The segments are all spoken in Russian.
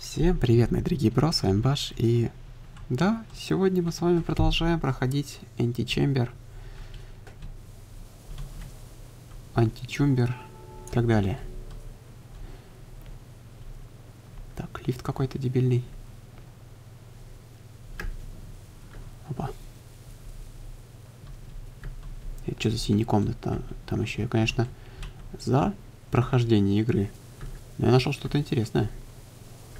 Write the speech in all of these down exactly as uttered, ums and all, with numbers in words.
Всем привет, мои дорогие бро, с вами Баш, и да, сегодня мы с вами продолжаем проходить Antichamber, Antichamber и так далее. Так, лифт какой-то дебильный. Опа. Это что за синяя комната? Там, там еще, конечно, за прохождение игры. Но я нашел что-то интересное.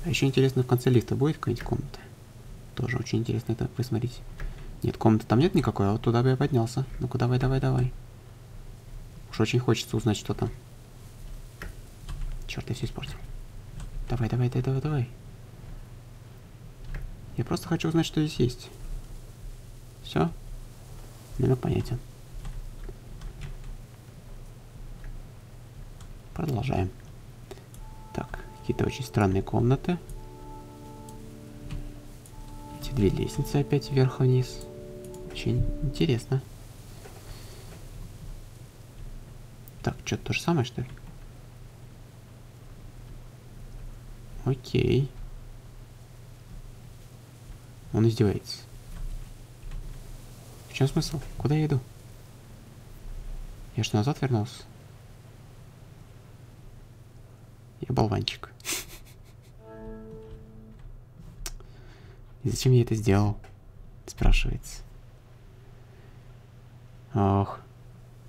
А еще интересно, в конце лифта будет какая-нибудь комната? Тоже очень интересно это посмотреть. Нет, комнаты там нет никакой, а вот туда бы я поднялся. Ну-ка, давай, давай, давай. Уж очень хочется узнать, что там. Черт, я все испортил. Давай, давай, давай, давай, давай. Я просто хочу узнать, что здесь есть. Все? Намек понятен. Продолжаем. Так. Какие-то очень странные комнаты. Эти две лестницы опять вверх-вниз. Очень интересно. Так, что-то то же самое, что ли? Окей. Он издевается. В чем смысл? Куда я иду? Я что, назад вернулся? Я болванчик. И зачем я это сделал? Спрашивается. Ох,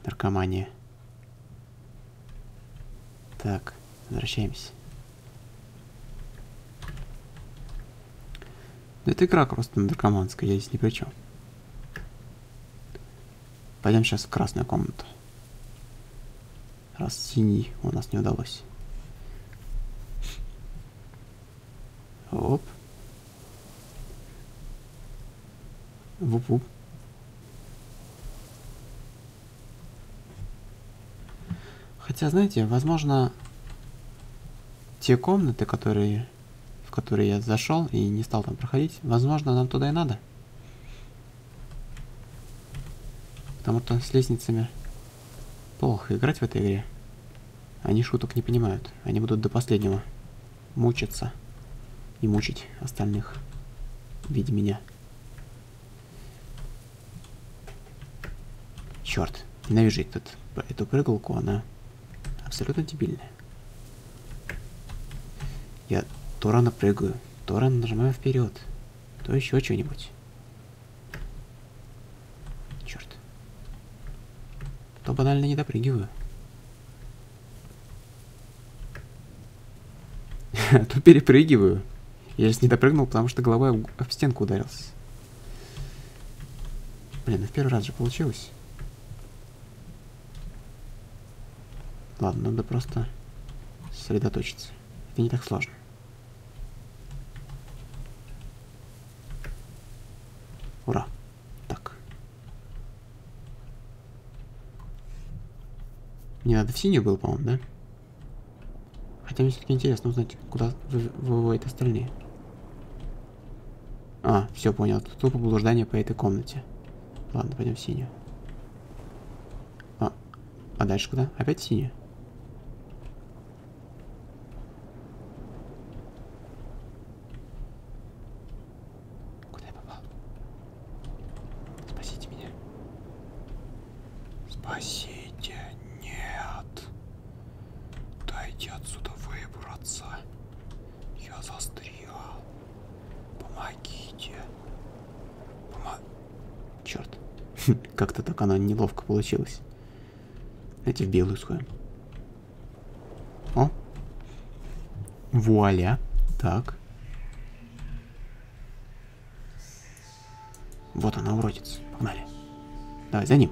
наркомания. Так, возвращаемся. Это игра просто наркоманская, я здесь ни при чем. Пойдем сейчас в красную комнату. Раз синий у нас не удалось. Оп. Вуп-вуп. Хотя, знаете, возможно, те комнаты, которые, в которые я зашел и не стал там проходить, возможно, нам туда и надо. Потому что с лестницами плохо играть в этой игре. Они шуток не понимают. Они будут до последнего мучиться. И мучить остальных в виде меня. Черт, ненавижу этот, эту прыгалку, она абсолютно дебильная. Я то рано прыгаю, то рано нажимаю вперед, то еще что-нибудь. Черт. То банально не допрыгиваю. То перепрыгиваю. Я сейчас не допрыгнул, потому что головой об стенку ударился. Блин, ну в первый раз же получилось. Ладно, надо просто сосредоточиться. Это не так сложно. Ура. Так. Мне надо в синюю было, по-моему, да? Хотя мне все-таки интересно узнать, куда выводят остальные. А, все понял. Тут тупо блуждание по этой комнате. Ладно, пойдем в синюю. А, а дальше куда? Опять синюю. Куда я попал? Спасите меня. Спасите. Нет. Дайте отсюда выбраться. Я застрял. Помогите. Помо... Черт. Как-то так оно неловко получилось. Эти в белую сходим. О. Вуаля. Так. Вот она, уродец. Погнали. Давай, за ним.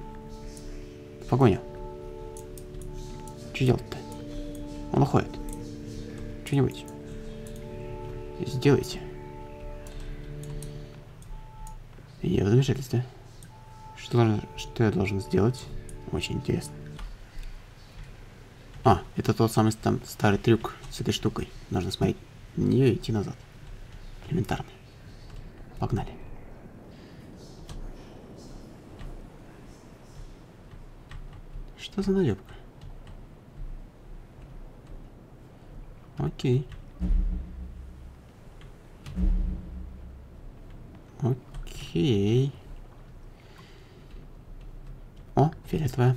Погоня. Что делать-то? Он уходит. Что-нибудь. Сделайте. Я в замешательстве. Что, что я должен сделать? Очень интересно. А, это тот самый там старый трюк с этой штукой. Нужно смотреть на нее и идти назад. Элементарно. Погнали. Что за наебка? Окей. Окей. О, фиолетовая.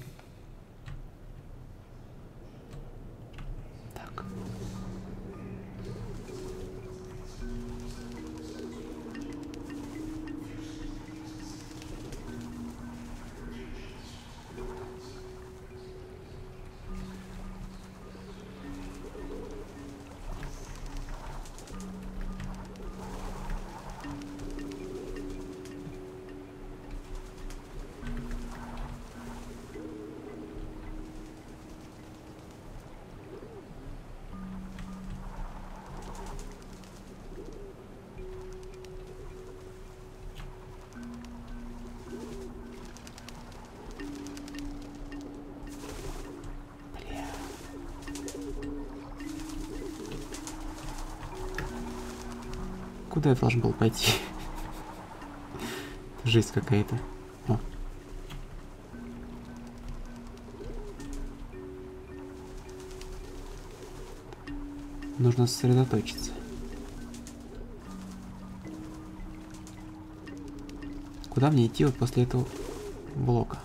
Так. Куда я должен был пойти? Жизнь какая-то. Нужно сосредоточиться. Куда мне идти вот после этого блока?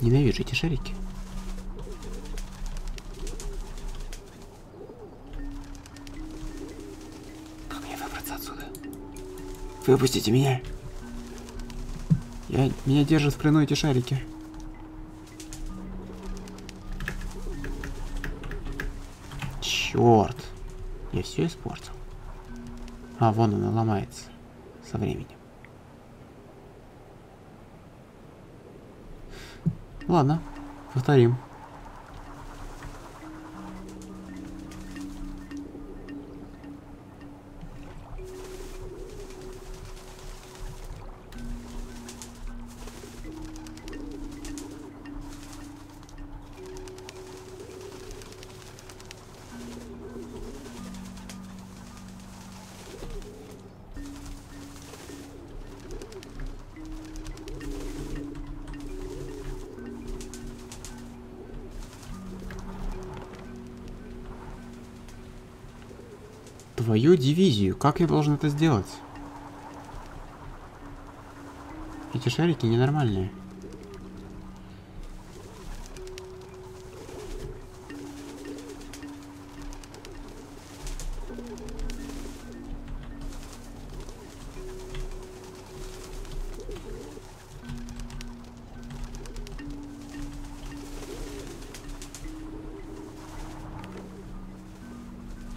Ненавижу эти шарики. Как мне выбраться отсюда? Выпустите меня! Я... Меня держат в плену эти шарики. Черт! Я все испортил. А, вон она ломается со временем. Ладно, повторим. Твою дивизию. Как я должен это сделать? Эти шарики ненормальные.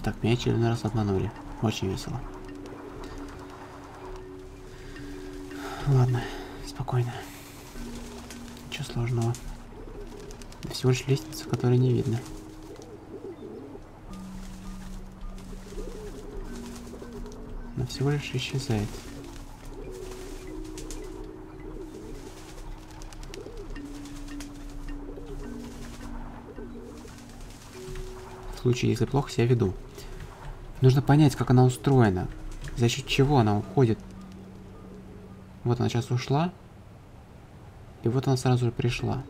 Так, меня очередной раз обманули. Очень весело. Ладно, спокойно. Ничего сложного. Всего лишь лестница, которой не видно. Она всего лишь исчезает. В случае, если плохо себя веду. Нужно понять, как она устроена, за счет чего она уходит. Вот она сейчас ушла, и вот она сразу же пришла.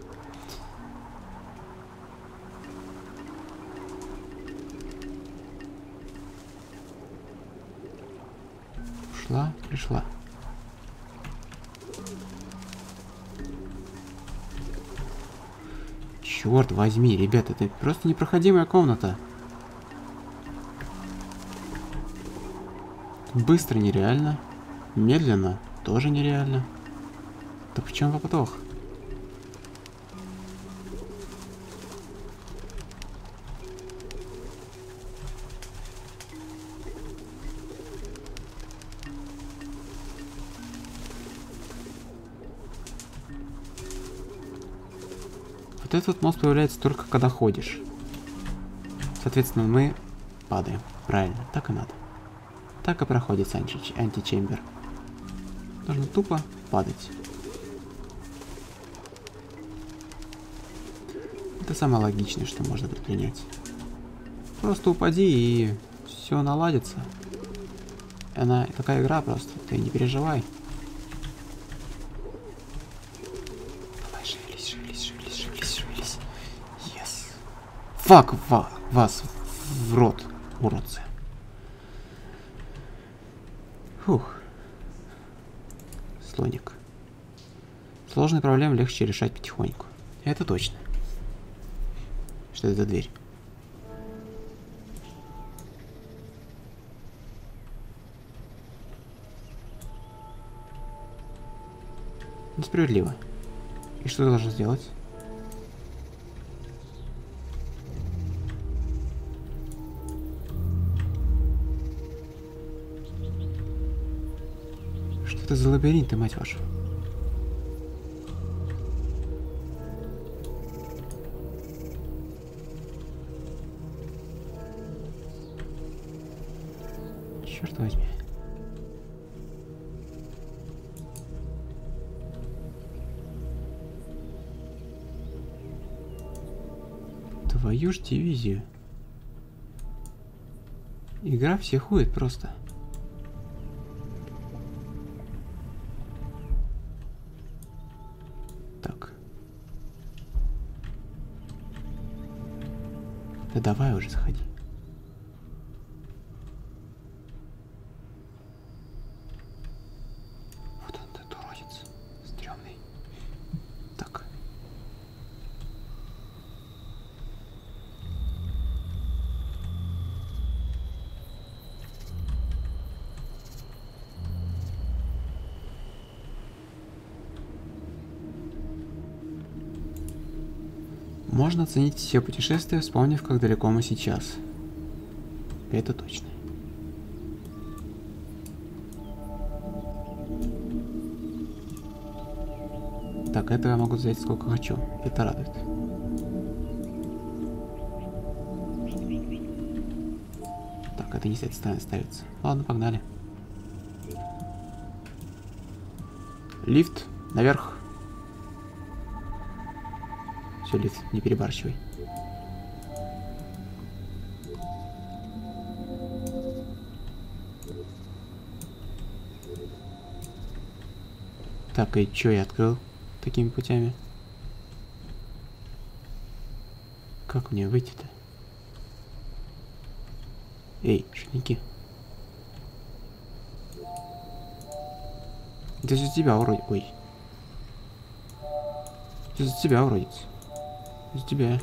Ушла, пришла. Черт возьми, ребята, это просто непроходимая комната. Быстро нереально. Медленно тоже нереально. Да при чем вопотох? Вот этот мост появляется только когда ходишь. Соответственно, мы падаем. Правильно, так и надо. Так и проходит античембер. Нужно тупо падать. Это самое логичное, что можно предпринять. Просто упади, и все наладится. Она такая игра просто, ты не переживай. Давай, шевелись, шевелись, шевелись, шевелись, шевелись. Yes. Фак ва вас в рот, уродцы. Фух. Слоник. Сложные проблемы легче решать потихоньку. Это точно. Что это за дверь? Несправедливо. И что я должен сделать? Что это за лабиринт, ты, мать вашу? Черт возьми. Твою ж дивизию. Игра всех хует просто. Так. Да давай уже заходи. Вот он, этот уродец. Стрёмный. Так. Можно оценить все путешествия, вспомнив, как далеко мы сейчас. Это точно. Так, этого я могу взять сколько хочу. Это радует. Так, это не с этой стороны ставится. Ладно, погнали. Лифт наверх. Лиц, не перебарщивай. Так, и чё я открыл такими путями? Как мне выйти-то? Эй, шутники. Это из-за тебя, уродец. Ой. Это из-за тебя, уродец. Из тебя.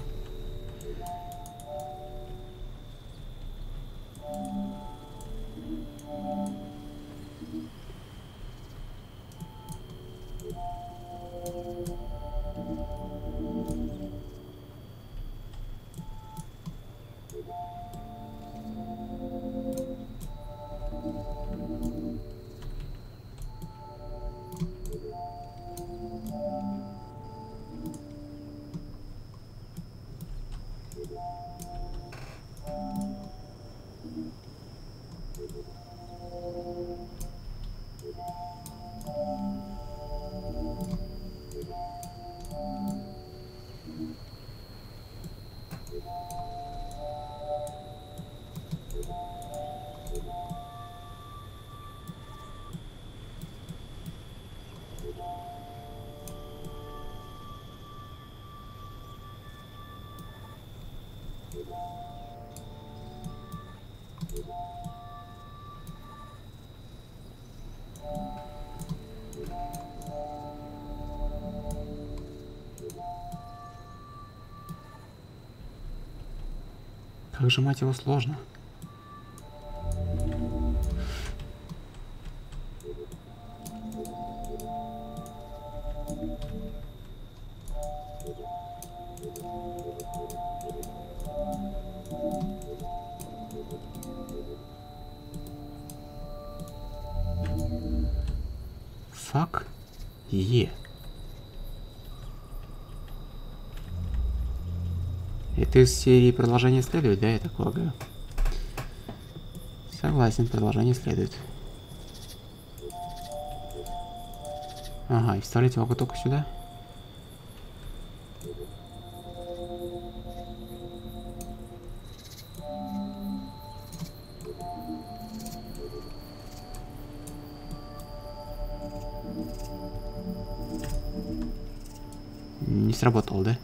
Как же, мать его, сложно. Фак е. Это из серии продолжения следует, да, я так полагаю. Согласен, продолжение следует. Ага, и вставлять его только сюда. Не сработало, да?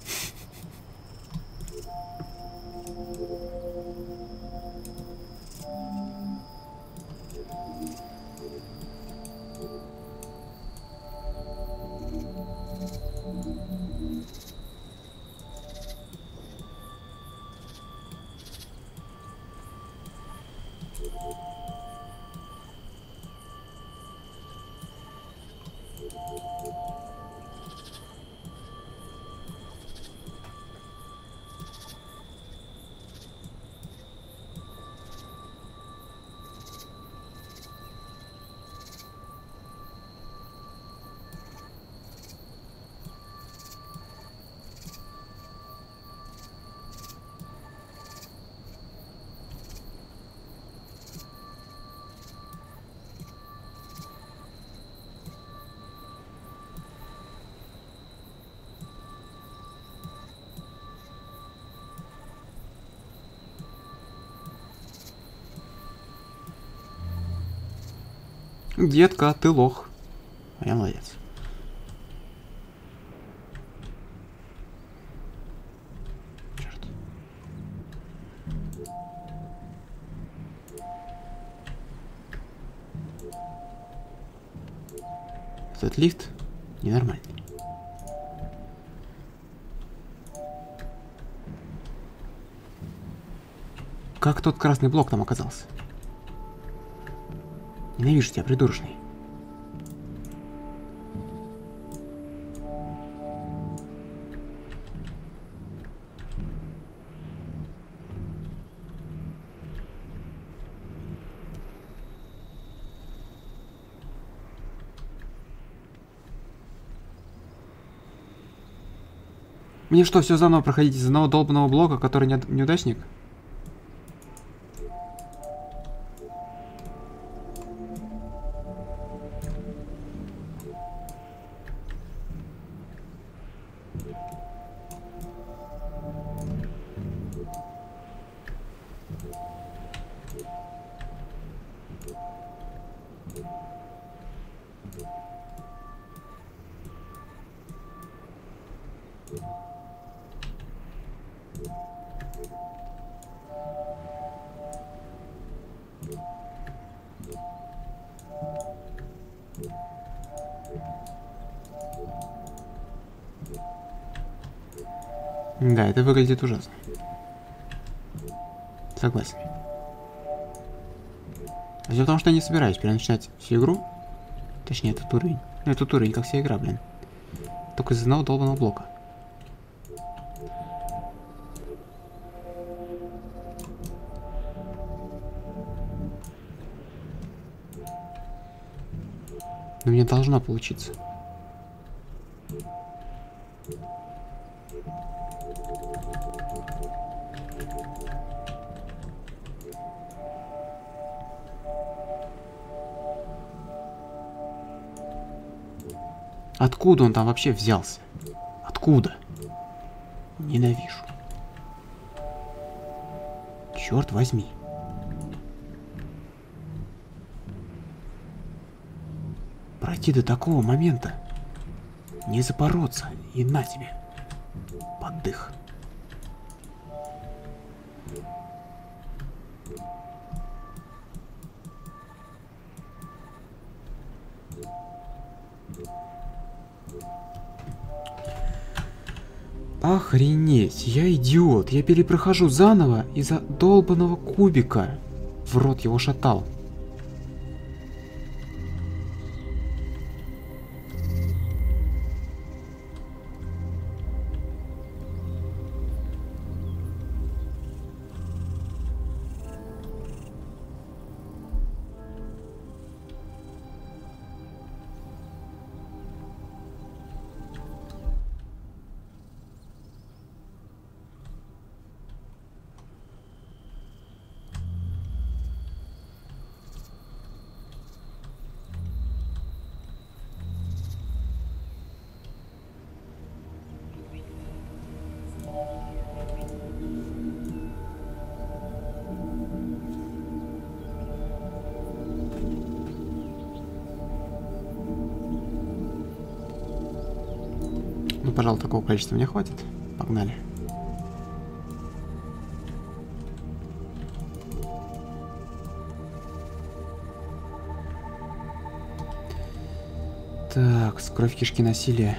Детка, ты лох. А я молодец. Черт. Этот лифт ненормальный. Как тот красный блок там оказался? Ненавижу тебя, придурочный. Мне что, все заново проходить из одного долбанного блока, который неудачник? Да, это выглядит ужасно. Согласен. Дело в том, что я не собираюсь переначинать всю игру. Точнее, этот уровень. Ну, этот уровень, как вся игра, блин. Только из одного долбанного блока. Но мне должно получиться. Откуда он там вообще взялся? Откуда? Ненавижу. Черт возьми. Пройти до такого момента. Не запороться. И на тебе. Поддых. Охренеть, я идиот, я перепрохожу заново из-за долбаного кубика. В рот его шатал. пожалуй, такого количества мне хватит. Погнали. Так, с кровь, кишки, насилие.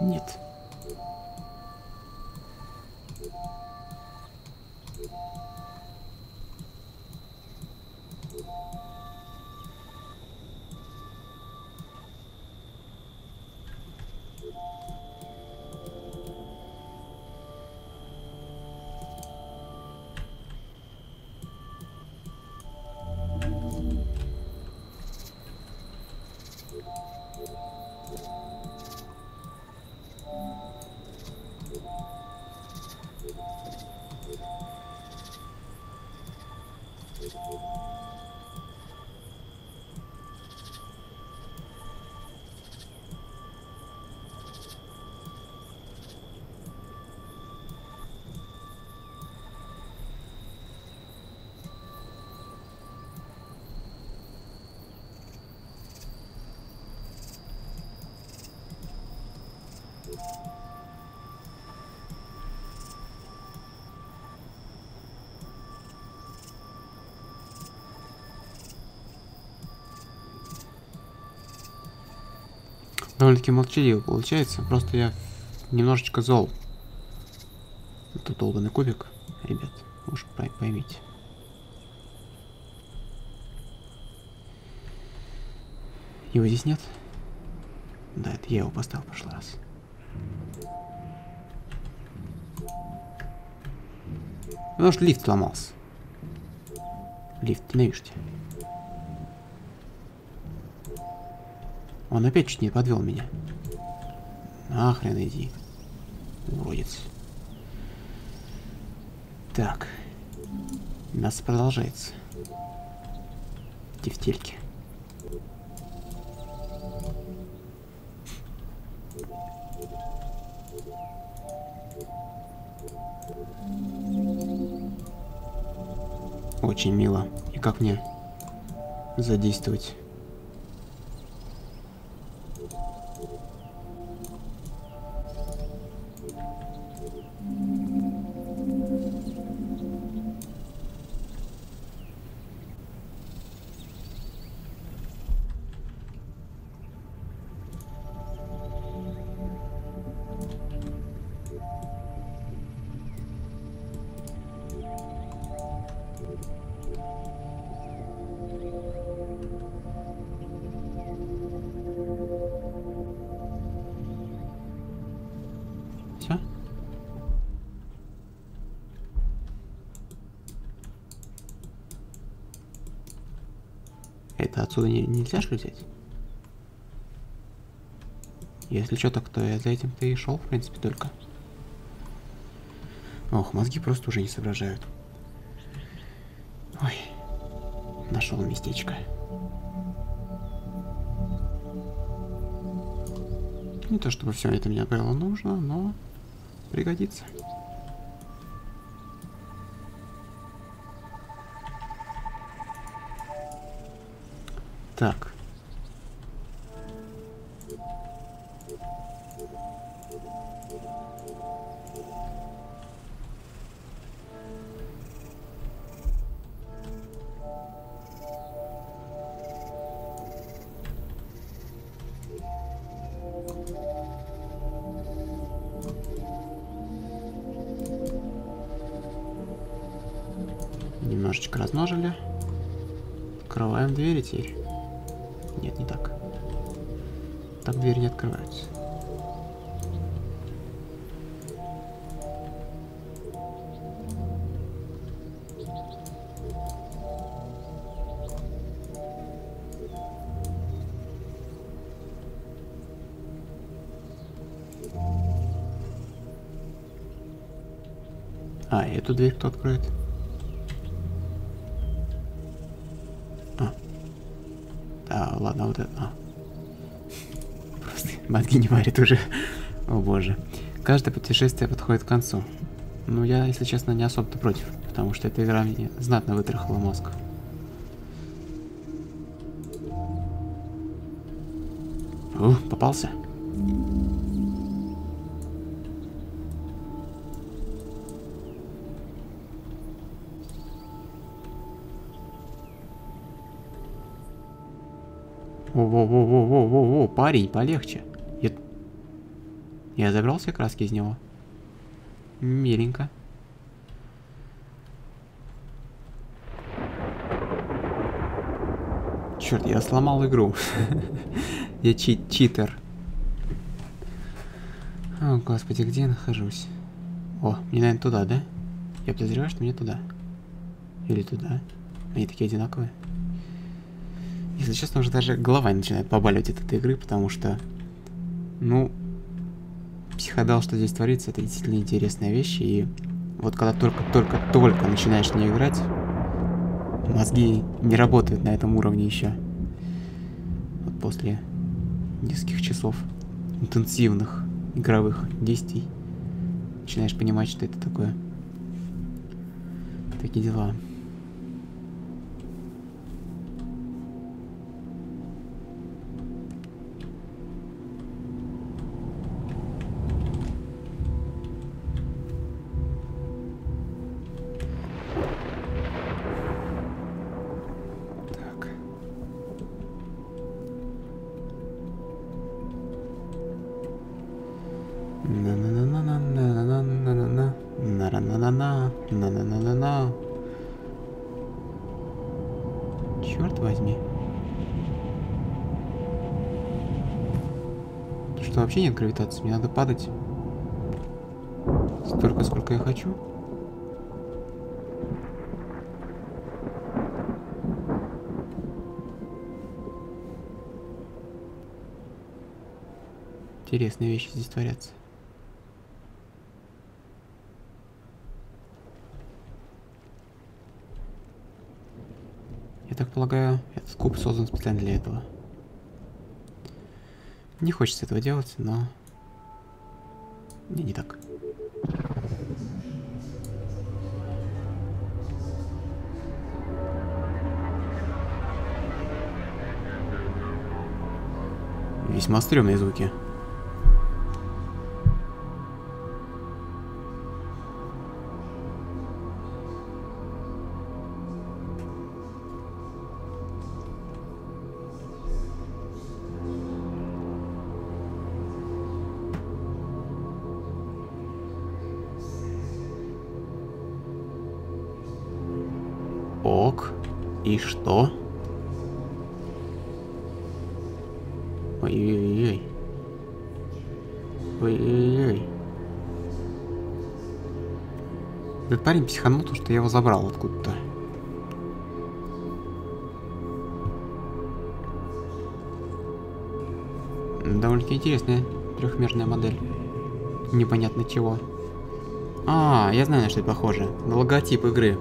Нет. Довольно-таки молчаливо получается, просто я немножечко зол. Это долбанный кубик, ребят, уж поймите. Его здесь нет? Да, это я его поставил в прошлый раз. Потому что лифт сломался. Лифт, навижте. Он опять чуть не подвел меня. Нахрен иди. Уродец. Так. Мясо продолжается. Тефтельки. Очень мило. И как мне задействовать? Это отсюда не, нельзя же взять? Если что, так то я за этим-то и шел, в принципе, только. Ох, мозги просто уже не соображают. Ой, нашел местечко. Не то чтобы все это мне было нужно, но пригодится. Так. Немножечко размножили. Открываем двери теперь. Нет, не так. Так двери не открываются. А, эту дверь кто откроет? Ладно, вот это... А. Просто мозги не варят уже. О боже. Каждое путешествие подходит к концу. Ну, я, если честно, не особо-то против. потому что эта игра мне знатно вытряхнула мозг. О, попался. О-о-о-о-о-о-о, парень, полегче. Я... Я забрал все краски из него. Миленько. Черт, я сломал игру. Я чит читер. О, господи, где я нахожусь? О, мне, наверное, туда, да? Я подозреваю, что мне туда. Или туда. Они такие одинаковые. Если честно, уже даже голова начинает побаливать от этой игры, потому что, ну, психодал, что здесь творится, это действительно интересная вещь, и вот когда только-только-только начинаешь в нее играть, мозги не работают на этом уровне еще. Вот после нескольких часов интенсивных игровых действий начинаешь понимать, что это такое. Такие дела. Вообще нет гравитации, мне надо падать столько, сколько я хочу. Интересные вещи здесь творятся. Я так полагаю, этот куб создан специально для этого. Не хочется этого делать, но... Не, не так. Весьма стрёмные звуки. Ок. И что? Ой-ой-ой. Ой-ой-ой. Этот парень психанул, то, что я его забрал откуда-то. Довольно-таки интересная трехмерная модель. Непонятно чего. А, я знаю, на что это похоже. На логотип игры.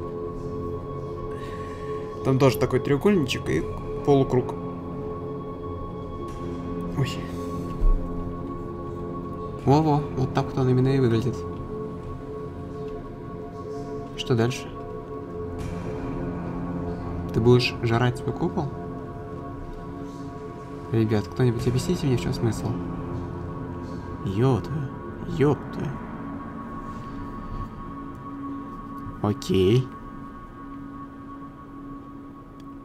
Там тоже такой треугольничек и полукруг. Ой. Во-во, вот так вот он именно и выглядит. Что дальше? Ты будешь жрать свой купол? Ребят, кто-нибудь объясните мне, в чем смысл? Ёпта, ёпта. Окей.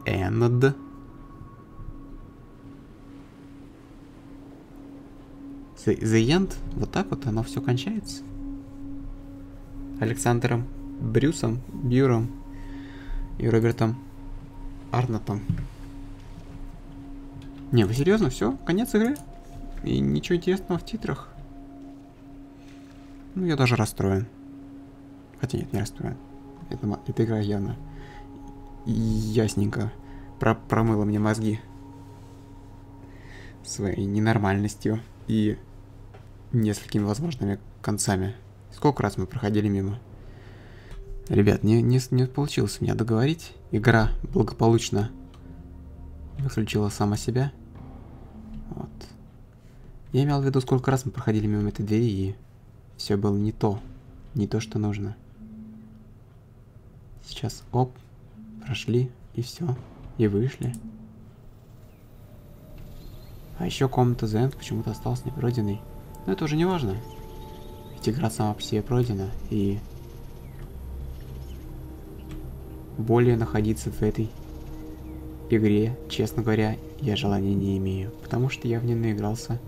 Энд. The, the end. Вот так вот оно все кончается. Александром Брюсом, Бьюром и Робертом Арнотом. Не, вы серьезно? Все? Конец игры? И ничего интересного в титрах? Ну, я даже расстроен. Хотя нет, не расстроен. Это, эта игра явно... Ясненько про промыла мне мозги своей ненормальностью и несколькими возможными концами. Сколько раз мы проходили мимо. Ребят, не, не, не получилось у меня договорить. Игра благополучно выключила сама себя. Вот. Я имел в виду, сколько раз мы проходили мимо этой двери, и все было не то. Не то, что нужно. Сейчас оп, прошли и все, и вышли. А еще комната The End почему-то осталась не пройденной. Но это уже не важно. Ведь игра сама по себе пройдена, и более находиться в этой игре, честно говоря, я желания не имею, потому что я в ней наигрался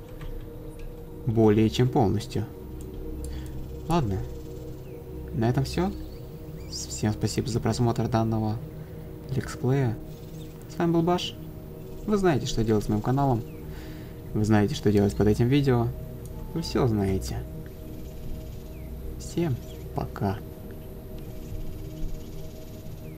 более чем полностью. Ладно, на этом все. Всем спасибо за просмотр данного летсплея. С вами был Баш. Вы знаете, что делать с моим каналом. Вы знаете, что делать под этим видео. Вы все знаете. Всем пока.